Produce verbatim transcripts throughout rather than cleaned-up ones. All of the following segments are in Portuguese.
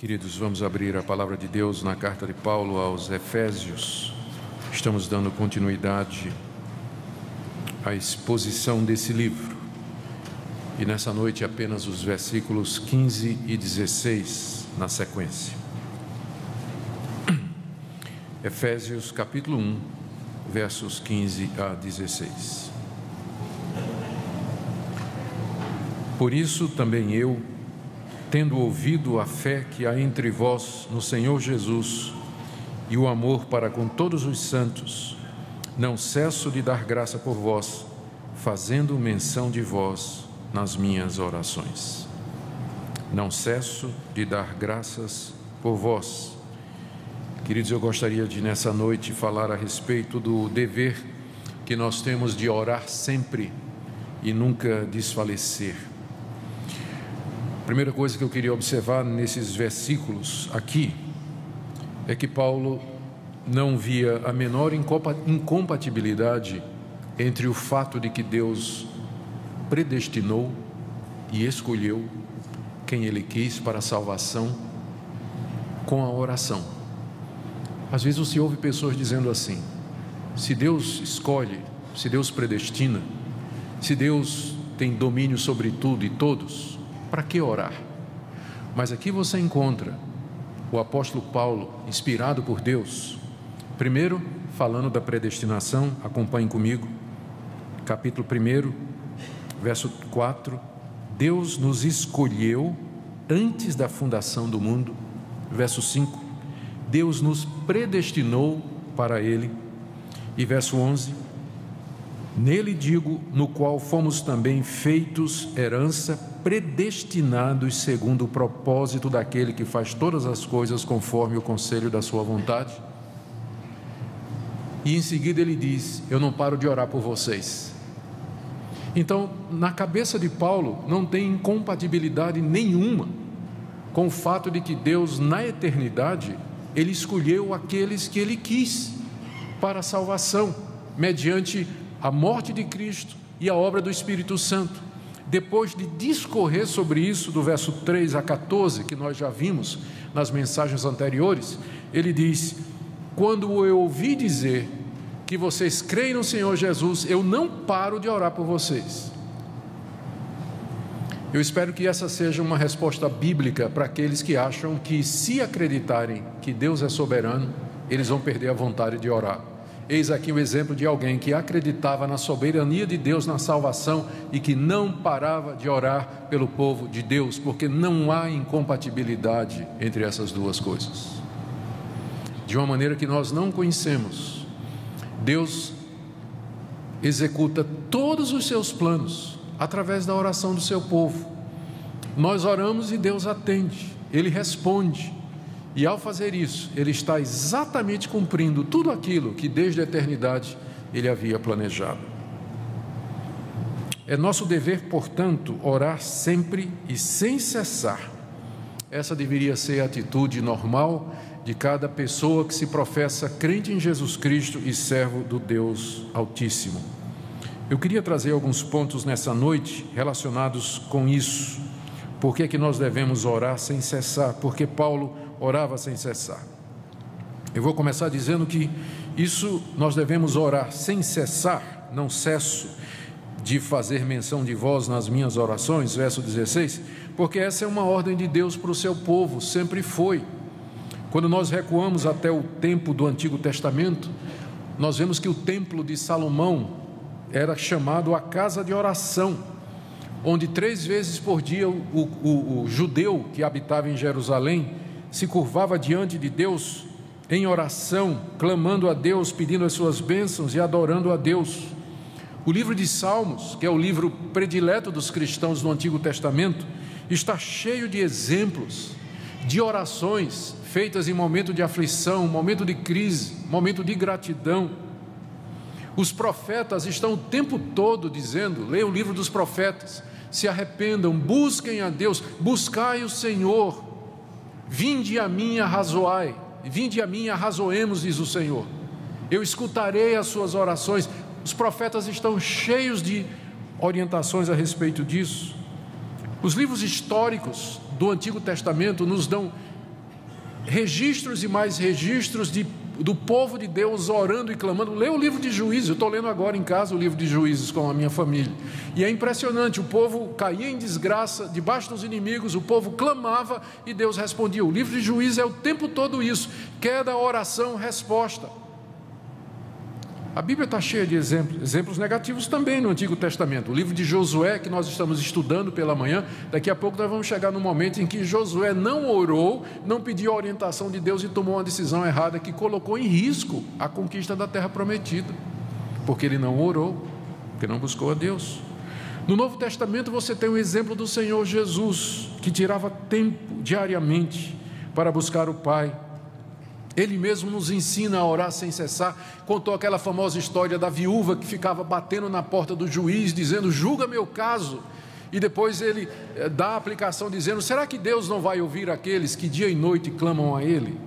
Queridos, vamos abrir a palavra de Deus na carta de Paulo aos Efésios. Estamos dando continuidade à exposição desse livro. E nessa noite apenas os versículos quinze e dezesseis na sequência. Efésios capítulo um, versos quinze a dezesseis. Por isso também eu, tendo ouvido a fé que há entre vós no Senhor Jesus e o amor para com todos os santos, não cesso de dar graça por vós, fazendo menção de vós nas minhas orações. Não cesso de dar graças por vós. Queridos, eu gostaria de nessa noite falar a respeito do dever que nós temos de orar sempre e nunca desfalecer. A primeira coisa que eu queria observar nesses versículos aqui é que Paulo não via a menor incompatibilidade entre o fato de que Deus predestinou e escolheu quem ele quis para a salvação com a oração. Às vezes você ouve pessoas dizendo assim: se Deus escolhe, se Deus predestina, se Deus tem domínio sobre tudo e todos, para que orar? Mas aqui você encontra o apóstolo Paulo, inspirado por Deus, primeiro falando da predestinação. Acompanhe comigo, capítulo um, verso quatro: Deus nos escolheu antes da fundação do mundo. Verso cinco: Deus nos predestinou para ele. E verso onze: nele digo, no qual fomos também feitos herança, predestinados segundo o propósito daquele que faz todas as coisas conforme o conselho da sua vontade. E em seguida ele diz: eu não paro de orar por vocês. Então, na cabeça de Paulo não tem incompatibilidade nenhuma com o fato de que Deus, na eternidade, ele escolheu aqueles que ele quis para a salvação, mediante a morte de Cristo e a obra do Espírito Santo. Depois de discorrer sobre isso, do verso três a quatorze, que nós já vimos nas mensagens anteriores, ele diz: quando eu ouvi dizer que vocês creem no Senhor Jesus, eu não paro de orar por vocês. Eu espero que essa seja uma resposta bíblica para aqueles que acham que, se acreditarem que Deus é soberano, eles vão perder a vontade de orar. Eis aqui o exemplo de alguém que acreditava na soberania de Deus na salvação e que não parava de orar pelo povo de Deus, porque não há incompatibilidade entre essas duas coisas. De uma maneira que nós não conhecemos, Deus executa todos os seus planos através da oração do seu povo. Nós oramos e Deus atende, ele responde. E ao fazer isso, ele está exatamente cumprindo tudo aquilo que desde a eternidade ele havia planejado. É nosso dever, portanto, orar sempre e sem cessar. Essa deveria ser a atitude normal de cada pessoa que se professa crente em Jesus Cristo e servo do Deus Altíssimo. Eu queria trazer alguns pontos nessa noite relacionados com isso. Por que é que nós devemos orar sem cessar? Porque Paulo orava sem cessar. Eu vou começar dizendo que isso, nós devemos orar sem cessar. Não cesso de fazer menção de vós nas minhas orações, verso dezesseis, porque essa é uma ordem de Deus para o seu povo, sempre foi. Quando nós recuamos até o tempo do Antigo Testamento, nós vemos que o templo de Salomão era chamado a casa de oração, onde três vezes por dia o, o, o judeu que habitava em Jerusalém se curvava diante de Deus em oração, clamando a Deus, pedindo as suas bênçãos e adorando a Deus. O livro de Salmos, que é o livro predileto dos cristãos no Antigo Testamento, está cheio de exemplos de orações feitas em momento de aflição, momento de crise, momento de gratidão. Os profetas estão o tempo todo dizendo, leia o livro dos profetas: se arrependam, busquem a Deus, buscai o Senhor. Vinde a mim, arrazoai, vinde a mim, arrazoemos, diz o Senhor. Eu escutarei as suas orações. Os profetas estão cheios de orientações a respeito disso. Os livros históricos do Antigo Testamento nos dão registros e mais registros de, do povo de Deus orando e clamando. Lê o livro de Juízes, eu estou lendo agora em casa o livro de Juízes com a minha família, e é impressionante, o povo caía em desgraça, debaixo dos inimigos, o povo clamava e Deus respondia. O livro de Juízes é o tempo todo isso, queda, oração, resposta. A Bíblia está cheia de exemplos, exemplos negativos também no Antigo Testamento. O livro de Josué, que nós estamos estudando pela manhã, daqui a pouco nós vamos chegar no momento em que Josué não orou, não pediu a orientação de Deus e tomou uma decisão errada que colocou em risco a conquista da terra prometida, porque ele não orou, porque não buscou a Deus. No Novo Testamento você tem o exemplo do Senhor Jesus, que tirava tempo diariamente para buscar o Pai. Ele mesmo nos ensina a orar sem cessar. Contou aquela famosa história da viúva que ficava batendo na porta do juiz, dizendo, julga meu caso, e depois ele dá a aplicação dizendo, será que Deus não vai ouvir aqueles que dia e noite clamam a Ele?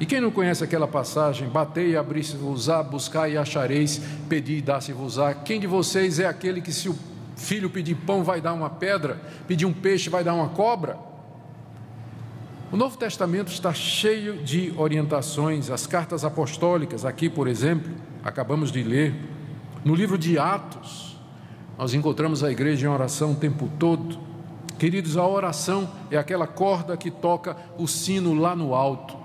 E quem não conhece aquela passagem, batei e abri-se-vos-á, buscai e achareis, pedi e dá-se-vos-á, quem de vocês é aquele que se o filho pedir pão vai dar uma pedra, pedir um peixe vai dar uma cobra? O Novo Testamento está cheio de orientações, as cartas apostólicas, aqui por exemplo, acabamos de ler, no livro de Atos, nós encontramos a igreja em oração o tempo todo. Queridos, a oração é aquela corda que toca o sino lá no alto,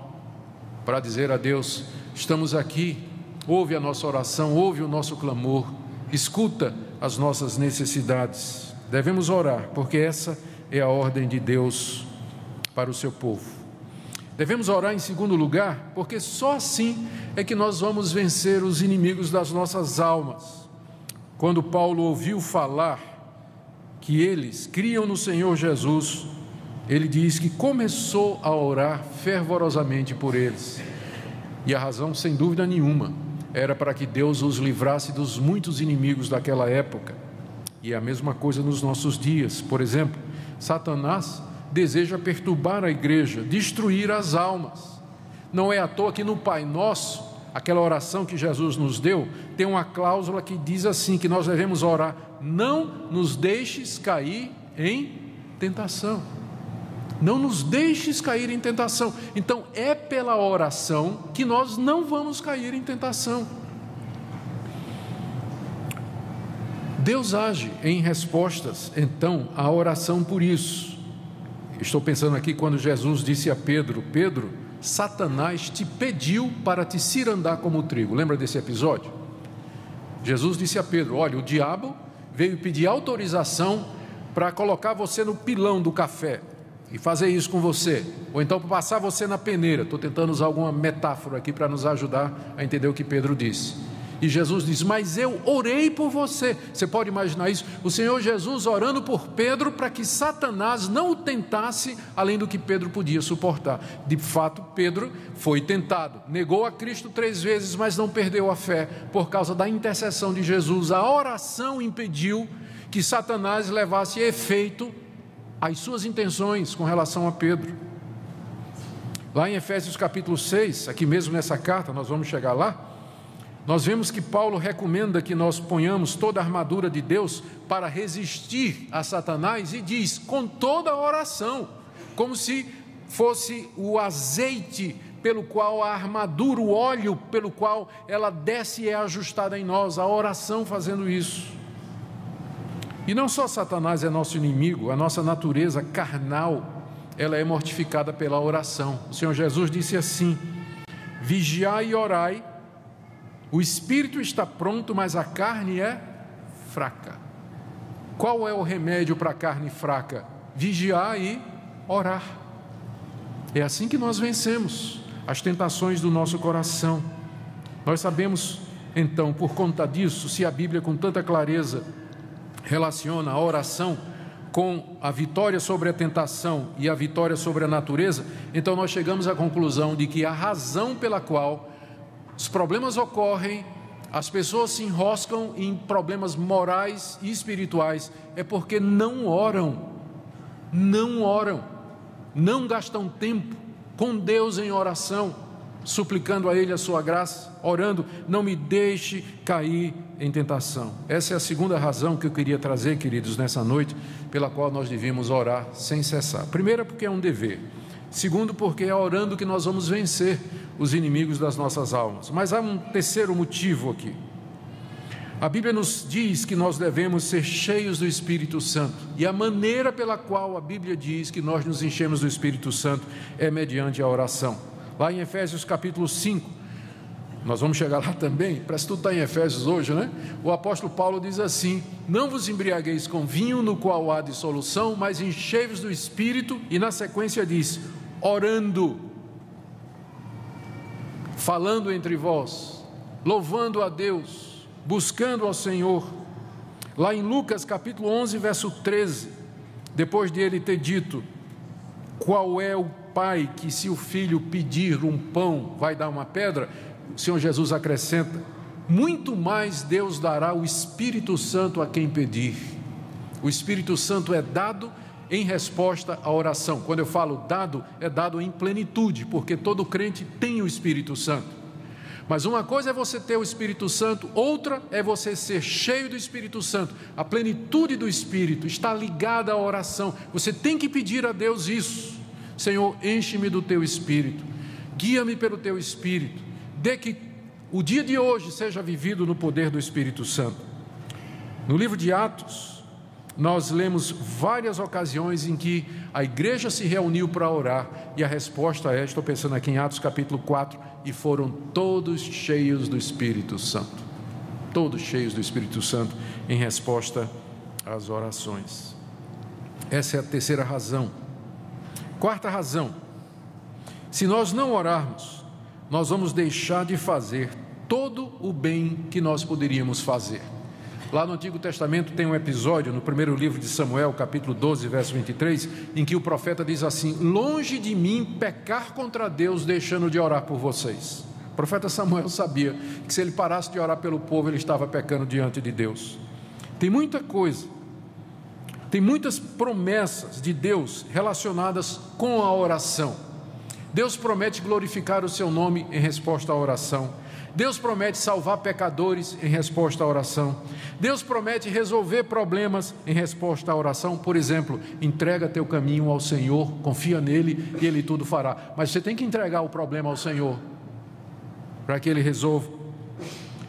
para dizer a Deus, estamos aqui, ouve a nossa oração, ouve o nosso clamor, escuta as nossas necessidades. Devemos orar, porque essa é a ordem de Deus para o seu povo. Devemos orar em segundo lugar, porque só assim é que nós vamos vencer os inimigos das nossas almas. Quando Paulo ouviu falar que eles criam no Senhor Jesus, ele diz que começou a orar fervorosamente por eles, e a razão, sem dúvida nenhuma, era para que Deus os livrasse dos muitos inimigos daquela época. E é a mesma coisa nos nossos dias. Por exemplo, Satanás deseja perturbar a igreja, destruir as almas. Não é à toa que no Pai Nosso, aquela oração que Jesus nos deu, tem uma cláusula que diz assim, que nós devemos orar, não nos deixes cair em tentação. Não nos deixes cair em tentação. Então é pela oração que nós não vamos cair em tentação. Deus age em respostas, então, à oração por isso. Estou pensando aqui quando Jesus disse a Pedro, Pedro, Satanás te pediu para te cirandar como trigo. Lembra desse episódio? Jesus disse a Pedro, olha, o diabo veio pedir autorização para colocar você no pilão do café e fazer isso com você, ou então passar você na peneira. Estou tentando usar alguma metáfora aqui para nos ajudar a entender o que Pedro disse. E Jesus disse, mas eu orei por você. Você pode imaginar isso? O Senhor Jesus orando por Pedro para que Satanás não o tentasse além do que Pedro podia suportar. De fato, Pedro foi tentado, negou a Cristo três vezes, mas não perdeu a fé por causa da intercessão de Jesus. A oração impediu que Satanás levasse a efeito as suas intenções com relação a Pedro. Lá em Efésios capítulo seis, aqui mesmo nessa carta, nós vamos chegar lá, nós vemos que Paulo recomenda que nós ponhamos toda a armadura de Deus para resistir a Satanás, e diz, com toda a oração, como se fosse o azeite pelo qual a armadura, o óleo pelo qual ela desce e é ajustada em nós, a oração fazendo isso. E não só Satanás é nosso inimigo, a nossa natureza carnal, ela é mortificada pela oração. O Senhor Jesus disse assim, vigiai e orai, o espírito está pronto, mas a carne é fraca. Qual é o remédio para a carne fraca? Vigiar e orar. É assim que nós vencemos as tentações do nosso coração. Nós sabemos, então, por conta disso, se a Bíblia com tanta clareza relaciona a oração com a vitória sobre a tentação e a vitória sobre a natureza, então nós chegamos à conclusão de que a razão pela qual os problemas ocorrem, as pessoas se enroscam em problemas morais e espirituais, é porque não oram, não oram, não gastam tempo com Deus em oração, suplicando a Ele a sua graça, orando, não me deixe cair em tentação. Essa é a segunda razão que eu queria trazer, queridos, nessa noite, pela qual nós devíamos orar sem cessar. Primeira, porque é um dever. Segundo, porque é orando que nós vamos vencer os inimigos das nossas almas. Mas há um terceiro motivo aqui. A Bíblia nos diz que nós devemos ser cheios do Espírito Santo, e a maneira pela qual a Bíblia diz que nós nos enchemos do Espírito Santo é mediante a oração. Lá em Efésios capítulo cinco, nós vamos chegar lá também, parece que tudo está em Efésios hoje, né? O apóstolo Paulo diz assim: não vos embriagueis com vinho, no qual há dissolução, mas enchei-vos do Espírito, e na sequência diz, orando, falando entre vós, louvando a Deus, buscando ao Senhor. Lá em Lucas capítulo onze, verso treze, depois de ele ter dito, qual é o pai que, se o filho pedir um pão, vai dar uma pedra? O Senhor Jesus acrescenta, muito mais Deus dará o Espírito Santo a quem pedir. O Espírito Santo é dado em resposta à oração. Quando eu falo dado, é dado em plenitude, porque todo crente tem o Espírito Santo. Mas uma coisa é você ter o Espírito Santo, outra é você ser cheio do Espírito Santo. A plenitude do Espírito está ligada à oração. Você tem que pedir a Deus isso. Senhor, enche-me do teu Espírito, guia-me pelo teu Espírito, de que o dia de hoje seja vivido no poder do Espírito Santo. No livro de Atos, nós lemos várias ocasiões em que a igreja se reuniu para orar, e a resposta é, estou pensando aqui em Atos capítulo quatro, e foram todos cheios do Espírito Santo, todos cheios do Espírito Santo, em resposta às orações. Essa é a terceira razão. Quarta razão, se nós não orarmos, nós vamos deixar de fazer todo o bem que nós poderíamos fazer. Lá no Antigo Testamento tem um episódio, no primeiro livro de Samuel, capítulo doze, verso vinte e três, em que o profeta diz assim, longe de mim pecar contra Deus, deixando de orar por vocês. O profeta Samuel sabia que se ele parasse de orar pelo povo, ele estava pecando diante de Deus. Tem muita coisa, tem muitas promessas de Deus relacionadas com a oração. Deus promete glorificar o seu nome em resposta à oração. Deus promete salvar pecadores em resposta à oração. Deus promete resolver problemas em resposta à oração. Por exemplo, entrega teu caminho ao Senhor, confia nele e ele tudo fará. Mas você tem que entregar o problema ao Senhor, para que ele resolva.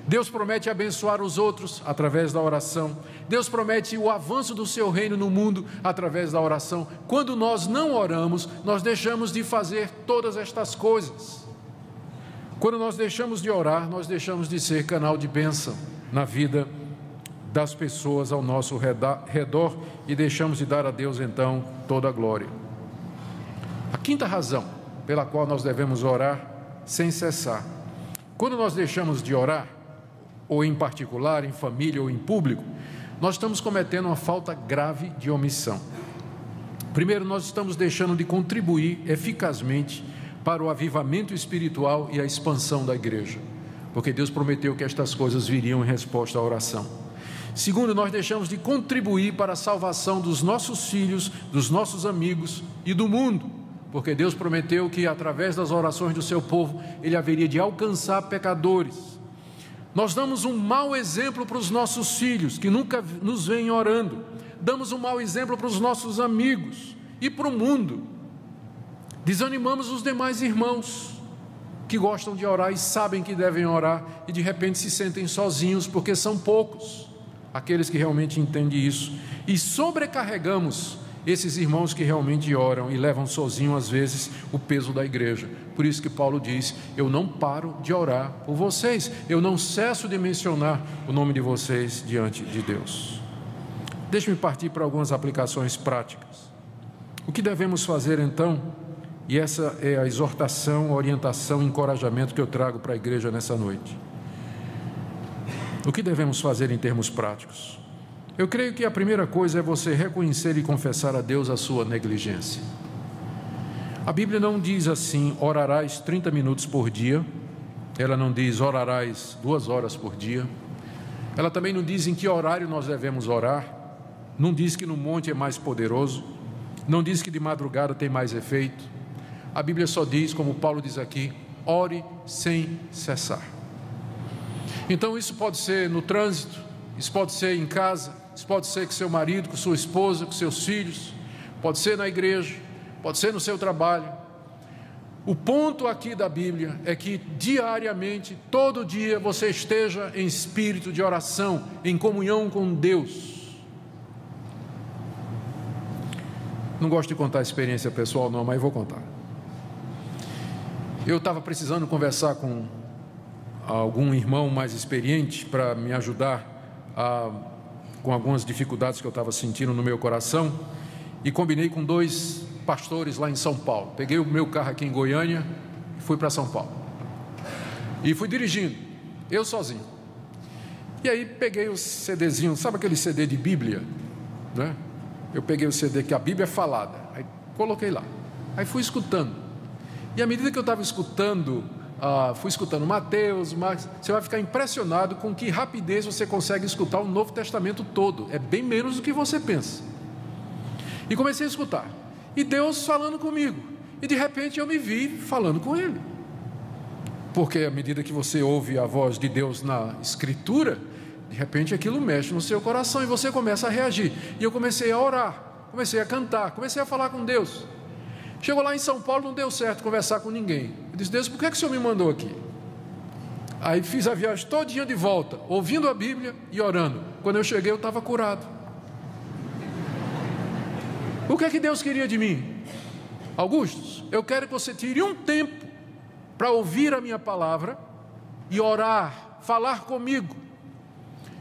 Deus promete abençoar os outros através da oração. Deus promete o avanço do seu reino no mundo através da oração. Quando nós não oramos, nós deixamos de fazer todas estas coisas. Quando nós deixamos de orar, nós deixamos de ser canal de bênção na vida das pessoas ao nosso redor e deixamos de dar a Deus, então, toda a glória. A quinta razão pela qual nós devemos orar sem cessar. Quando nós deixamos de orar, ou em particular, em família ou em público, nós estamos cometendo uma falta grave de omissão. Primeiro, nós estamos deixando de contribuir eficazmente para o avivamento espiritual e a expansão da igreja, porque Deus prometeu que estas coisas viriam em resposta à oração. Segundo, nós deixamos de contribuir para a salvação dos nossos filhos, dos nossos amigos e do mundo, porque Deus prometeu que através das orações do seu povo, ele haveria de alcançar pecadores. Nós damos um mau exemplo para os nossos filhos, que nunca nos vêm orando. Damos um mau exemplo para os nossos amigos e para o mundo. Desanimamos os demais irmãos, que gostam de orar e sabem que devem orar, e de repente se sentem sozinhos, porque são poucos aqueles que realmente entendem isso. E sobrecarregamos esses irmãos que realmente oram e levam sozinhos, às vezes, o peso da igreja. Por isso que Paulo diz, eu não paro de orar por vocês, eu não cesso de mencionar o nome de vocês diante de Deus. Deixe-me partir para algumas aplicações práticas. O que devemos fazer, então? E essa é a exortação, a orientação, o encorajamento que eu trago para a igreja nessa noite. O que devemos fazer em termos práticos? Eu creio que a primeira coisa é você reconhecer e confessar a Deus a sua negligência. A Bíblia não diz assim, orarás trinta minutos por dia. Ela não diz, orarás duas horas por dia. Ela também não diz em que horário nós devemos orar. Não diz que no monte é mais poderoso. Não diz que de madrugada tem mais efeito. A Bíblia só diz, como Paulo diz aqui, ore sem cessar. Então isso pode ser no trânsito, isso pode ser em casa, isso pode ser com seu marido, com sua esposa, com seus filhos, pode ser na igreja, pode ser no seu trabalho, O ponto aqui da Bíblia é que diariamente, todo dia, você esteja em espírito de oração, em comunhão com Deus. Não gosto de contar a experiência pessoal não, mas vou contar. Eu estava precisando conversar com algum irmão mais experiente para me ajudar a, com algumas dificuldades que eu estava sentindo no meu coração, e combinei com dois pastores lá em São Paulo. Peguei o meu carro aqui em Goiânia e fui para São Paulo, e fui dirigindo, eu sozinho. E aí peguei o CDzinho, sabe aquele C D de Bíblia, né? Eu peguei o C D que a Bíblia é falada, aí coloquei lá, aí fui escutando. E à medida que eu estava escutando, ah, fui escutando Mateus, Marcos, você vai ficar impressionado com que rapidez você consegue escutar o Novo Testamento todo. É bem menos do que você pensa. E comecei a escutar, e Deus falando comigo, e de repente eu me vi falando com Ele, porque à medida que você ouve a voz de Deus na Escritura, de repente aquilo mexe no seu coração, e você começa a reagir. E eu comecei a orar, comecei a cantar, comecei a falar com Deus. Chegou lá em São Paulo, não deu certo conversar com ninguém. Eu disse: Deus, por que é que o Senhor me mandou aqui? Aí fiz a viagem todinha de volta, ouvindo a Bíblia e orando. Quando eu cheguei, eu estava curado. O que é que Deus queria de mim? Augustos, eu quero que você tire um tempo para ouvir a minha palavra e orar, falar comigo.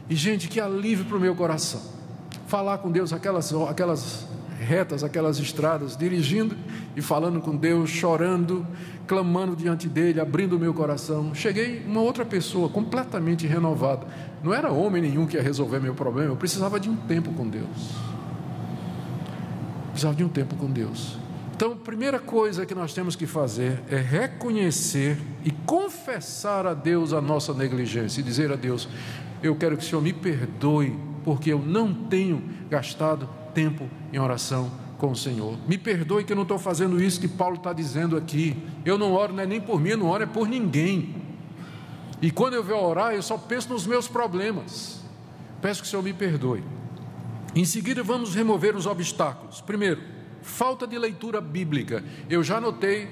E gente, que alívio para o meu coração, falar com Deus, aquelas, aquelas retas, aquelas estradas, dirigindo e falando com Deus, chorando, clamando diante dele, abrindo o meu coração. Cheguei uma outra pessoa, completamente renovada. Não era homem nenhum que ia resolver meu problema, eu precisava de um tempo com Deus. Precisava de um tempo com Deus. Então, a primeira coisa que nós temos que fazer é reconhecer e confessar a Deus a nossa negligência, e dizer a Deus: eu quero que o Senhor me perdoe, porque eu não tenho gastado tempo em oração com o Senhor. Me perdoe que eu não estou fazendo isso que Paulo está dizendo aqui. Eu não oro, não é nem por mim, eu não oro, é por ninguém. E quando eu vou orar, eu só penso nos meus problemas. Peço que o Senhor me perdoe. Em seguida, vamos remover os obstáculos. Primeiro, falta de leitura bíblica. Eu já notei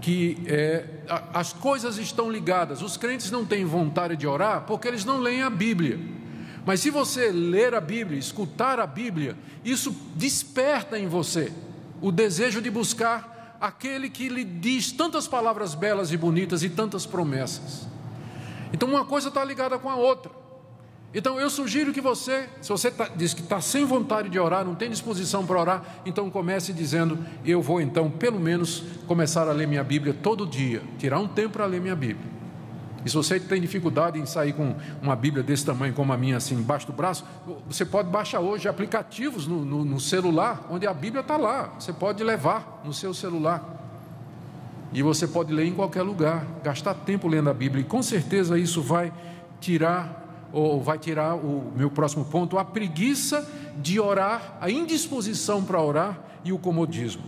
que é, as coisas estão ligadas. Os crentes não têm vontade de orar porque eles não leem a Bíblia. Mas se você ler a Bíblia, escutar a Bíblia, isso desperta em você o desejo de buscar aquele que lhe diz tantas palavras belas e bonitas e tantas promessas. Então, uma coisa está ligada com a outra. Então eu sugiro que você, se você tá, diz que está sem vontade de orar, não tem disposição para orar, então comece dizendo: eu vou então pelo menos começar a ler minha Bíblia todo dia, tirar um tempo para ler minha Bíblia. E se você tem dificuldade em sair com uma Bíblia desse tamanho como a minha, assim, embaixo do braço, você pode baixar hoje aplicativos no, no, no celular, onde a Bíblia está lá, você pode levar no seu celular, e você pode ler em qualquer lugar, gastar tempo lendo a Bíblia, e com certeza isso vai tirar... ou vai tirar o meu próximo ponto, a preguiça de orar, a indisposição para orar e o comodismo.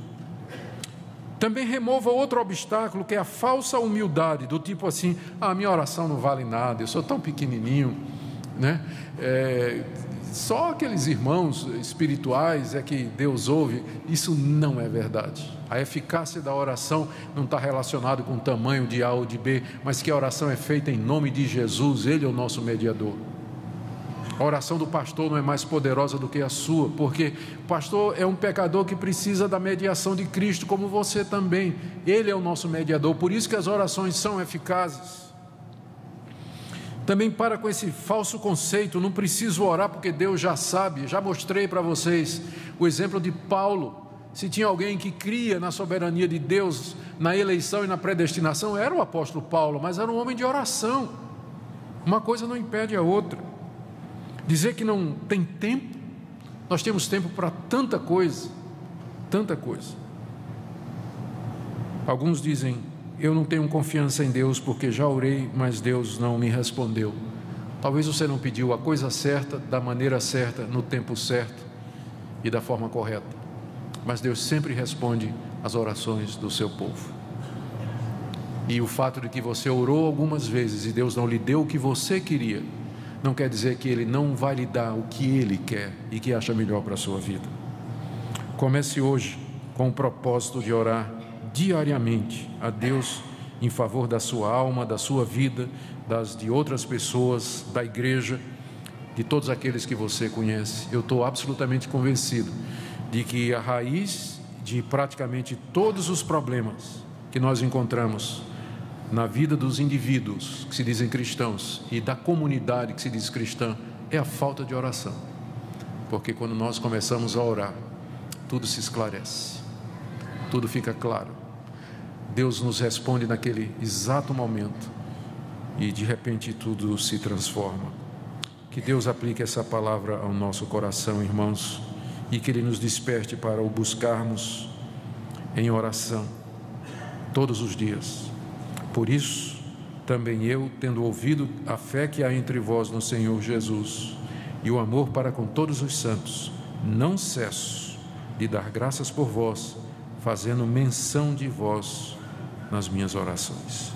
Também remova outro obstáculo, que é a falsa humildade, do tipo assim: a minha oração não vale nada, eu sou tão pequenininho, né? É, só aqueles irmãos espirituais é que Deus ouve. Isso não é verdade. A eficácia da oração não está relacionada com o tamanho de A ou de B, mas que a oração é feita em nome de Jesus, Ele é o nosso mediador. A oração do pastor não é mais poderosa do que a sua, porque o pastor é um pecador que precisa da mediação de Cristo, como você também. Ele é o nosso mediador, por isso que as orações são eficazes. Também para com esse falso conceito: não preciso orar porque Deus já sabe. Já mostrei para vocês o exemplo de Paulo. Se tinha alguém que cria na soberania de Deus, na eleição e na predestinação, era o apóstolo Paulo, mas era um homem de oração. Uma coisa não impede a outra. Dizer que não tem tempo, nós temos tempo para tanta coisa, tanta coisa. Alguns dizem: eu não tenho confiança em Deus porque já orei, mas Deus não me respondeu. Talvez você não pediu a coisa certa, da maneira certa, no tempo certo e da forma correta, mas Deus sempre responde às orações do seu povo. E o fato de que você orou algumas vezes e Deus não lhe deu o que você queria, não quer dizer que Ele não vai lhe dar o que Ele quer e que acha melhor para a sua vida. Comece hoje com o propósito de orar diariamente a Deus em favor da sua alma, da sua vida, das de outras pessoas, da igreja, de todos aqueles que você conhece. Eu estou absolutamente convencido de que a raiz de praticamente todos os problemas que nós encontramos na vida dos indivíduos que se dizem cristãos e da comunidade que se diz cristã é a falta de oração, porque quando nós começamos a orar, tudo se esclarece, tudo fica claro. Deus nos responde naquele exato momento e de repente tudo se transforma. Que Deus aplique essa palavra ao nosso coração, irmãos, e que Ele nos desperte para o buscarmos em oração todos os dias. Por isso, também eu, tendo ouvido a fé que há entre vós no Senhor Jesus e o amor para com todos os santos, não cesso de dar graças por vós, fazendo menção de vós nas minhas orações.